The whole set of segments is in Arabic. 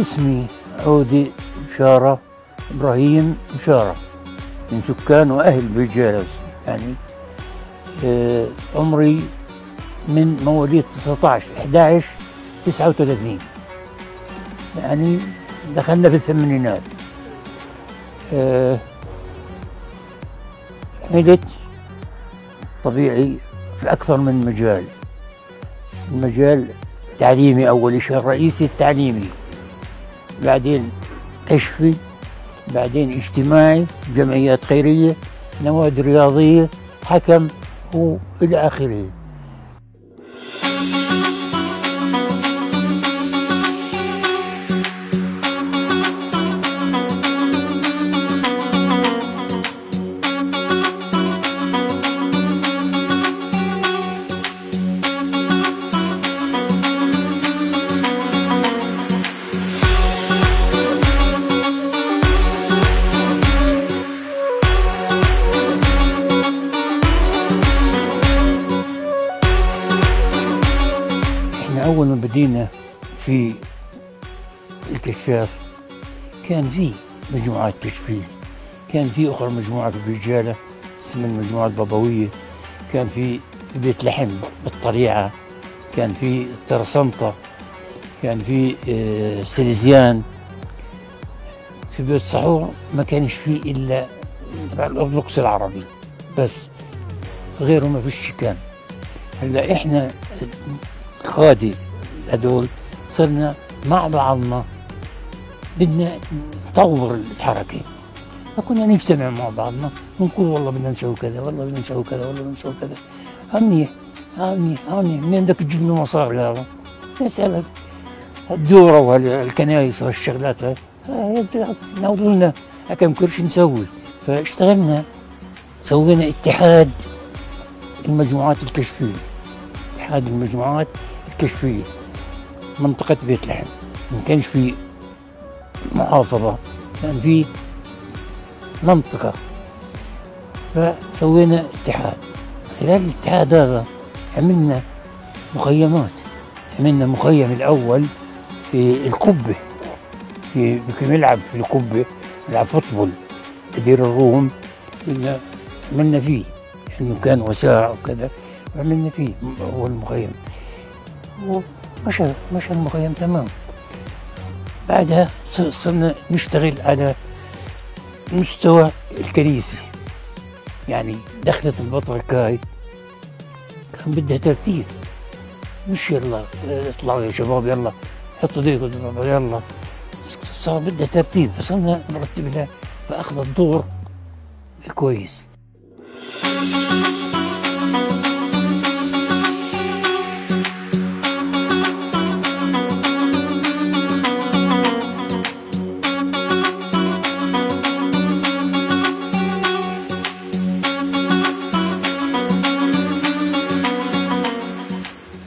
اسمي عودي بشارة إبراهيم بشارة، من سكان وأهل بيت جالوس. يعني عمري من مواليد 19/11/39، يعني دخلنا في الثمانينات. حملت طبيعي في أكثر من مجال. المجال التعليمي أول شيء، الرئيسي التعليمي، بعدين كشفي، بعدين اجتماعي، جمعيات خيرية، نوادي رياضية، حكم وإلى آخره. أول ما بدينا في الكشاف كان في مجموعات تشفير، كان في أخرى مجموعة في الرجالة اسمها المجموعة البابوية، كان في بيت لحم بالطريعة، كان في الترسنطة، كان في سليزيان. في بيت السحور ما كانش فيه إلا تبع الأرثوذكس العربي بس، غيره ما فيش. كان هلا إحنا القادة هدول صرنا مع بعضنا، بدنا نطور الحركة، فكنا نجتمع مع بعضنا ونقول والله بدنا نسوي كذا، والله بدنا نسوي كذا، والله بدنا نسوي كذا. ها منيح منين بدك تجيب له مصاري هذا؟ نسألك هالدورة وهالكنايس وهالشغلات هاي ناولوا لنا كم قرش نسوي. فاشتغلنا، سوينا اتحاد المجموعات الكشفية، هذه المجموعات الكشفية منطقة بيت لحم. ما كانش في محافظة، كان في منطقة، فسوينا اتحاد. خلال الاتحاد هذا عملنا مخيمات. عملنا مخيم الأول في القبة، في ملعب في القبة، ملعب فوتبول دير الروم، عملنا فيه لأنه كان وساع وكذا، عملنا فيه هو المخيم ومشى المخيم تمام. بعدها صرنا نشتغل على مستوى الكنيسة، يعني دخلت البطركاي كان بدها ترتيب، مش يلا اطلعوا يا شباب، يلا حطوا ديكم، يلا صار بدها ترتيب، فصرنا نرتب لها، فأخذت دور كويس.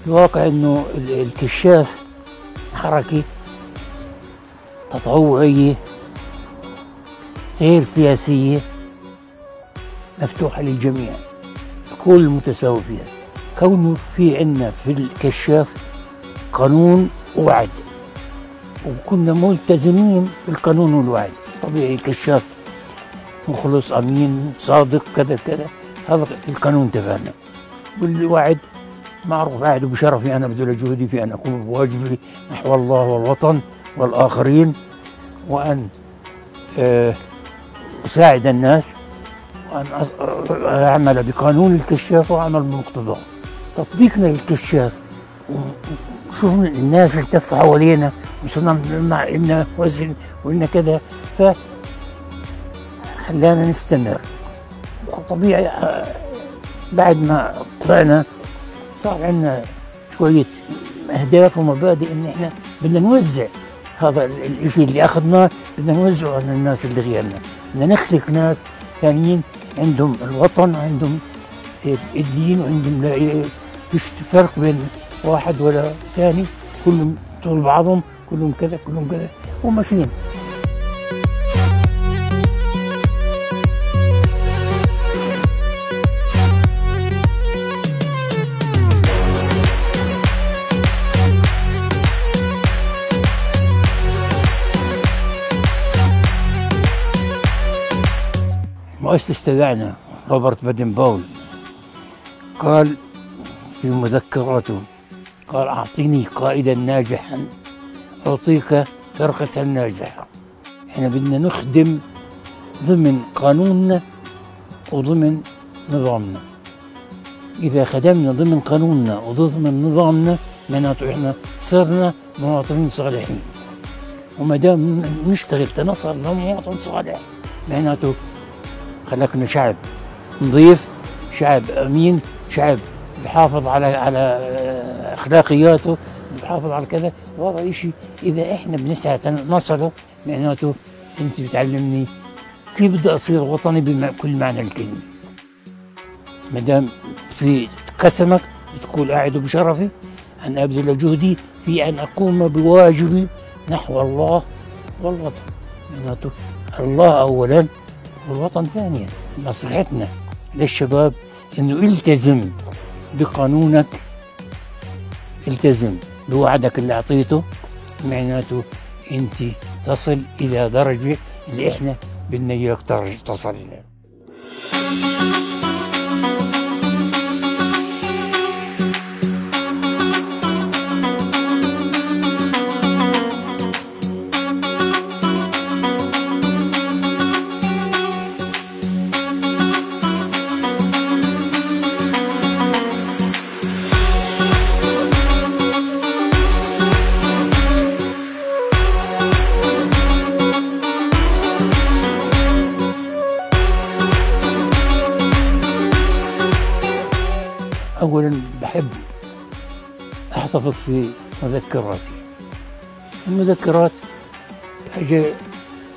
الواقع انه الكشاف حركة تطوعية غير سياسية، مفتوحة للجميع، الكل متساوي فيها. كونه في عنا في الكشاف قانون ووعد، وكنا ملتزمين بالقانون والوعد. طبيعي الكشاف مخلص، امين، صادق، كذا كذا، هذا القانون تبعنا. والوعد معروف، أعد بشرفي أنا بذل جهدي في أن أقوم بواجبي نحو الله والوطن والآخرين، وأن أساعد الناس، وأن أعمل بقانون الكشاف وأعمل بمقتضاه. تطبيقنا للكشاف، شفنا الناس اللي تلف حوالينا، وصرنا مع إلنا وزن وإلنا كذا، فخلانا نستمر. وطبيعي بعد ما طلعنا صار عندنا شوية أهداف ومبادئ، إن إحنا بدنا نوزع هذا الشيء اللي أخذناه، بدنا نوزعه على الناس اللي غيرنا، بدنا نخلق ناس ثانيين عندهم الوطن، عندهم الدين، وعندهم لا فيش فرق بين واحد ولا ثاني، كلهم طول بعضهم، كلهم كذا، كلهم كذا، وماشيين. رئيس استدعنا روبرت بادن باول، قال في مذكراته، قال أعطيني قائدا ناجحا أعطيك فرقة ناجحة. احنا بدنا نخدم ضمن قانوننا وضمن نظامنا. إذا خدمنا ضمن قانوننا وضمن نظامنا معناته احنا صرنا مواطنين صالحين، وما دام نشتغل كنصرنا مواطن صالح معناته خلقنا شعب نظيف، شعب أمين، شعب بحافظ على أخلاقياته، بحافظ على كذا. وهذا شيء إذا إحنا بنسعى نصله معناته أنت بتعلمني كيف بدي أصير وطني بكل معنى الكلمة. ما دام في قسمك تقول أعد بشرفي أن أبذل جهدي في أن أقوم بواجبي نحو الله والوطن. معناته الله أولاً والوطن ثانياً. نصيحتنا للشباب إنه التزم بقانونك، التزم بوعدك اللي أعطيته، معناته أنت تصل إلى درجة اللي إحنا بدنا إياك تصل إليها. أولاً بحب أحتفظ في مذكراتي. المذكرات أجي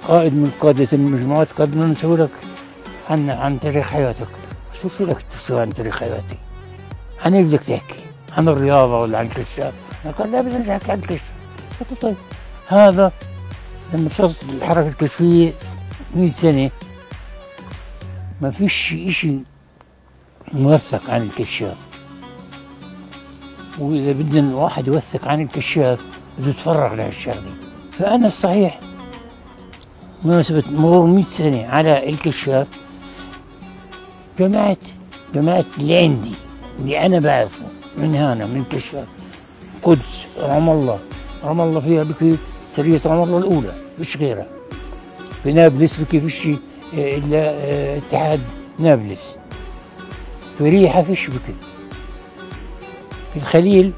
قائد من قادة المجموعات قال بدنا نسوي لك عن تاريخ حياتك. شو في لك تفصيل عن تاريخ حياتي؟ عن إيش بدك تحكي؟ عن الرياضة ولا عن كل شيء؟ قال لا بدنا نحكي عن كل شيء. قلت طيب. هذا لما صرت الحركة الكشفية 100 سنة ما فيش شيء موثق عن الكشاف. وإذا بدنا الواحد يوثق عن الكشاف بده يتفرغ لهالشغله. فأنا الصحيح بمناسبة مرور 100 سنة على الكشاف جمعت اللي عندي اللي أنا بعرفه من هنا من الكشاف، قدس، رام الله فيها بكفي سرية رام الله الأولى، فيش غيرها. في نابلس بكفي فيش إلا اتحاد نابلس، في ريحة فيش بكي، في الخليل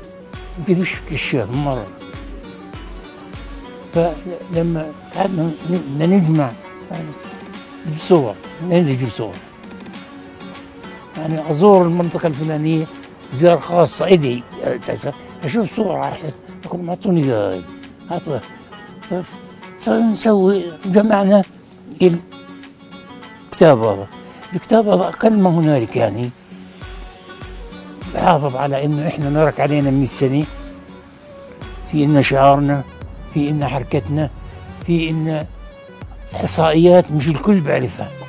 بكي فيش كشاف مرة. فلما قعدنا نجمع الصور ننتج صور، يعني أزور المنطقة الفلانية زيارة خاصة إيدي أشوف صور راحت أقول ما أعطوني إياها أعطوها. فنسوي جمعنا الكتاب هذا. الكتاب هذا أقل ما هنالك، يعني بحافظ على إنه إحنا نرك علينا 100 سنة، في إن شعارنا، في إن حركتنا، في إن إحصائيات مش الكل بعرفها.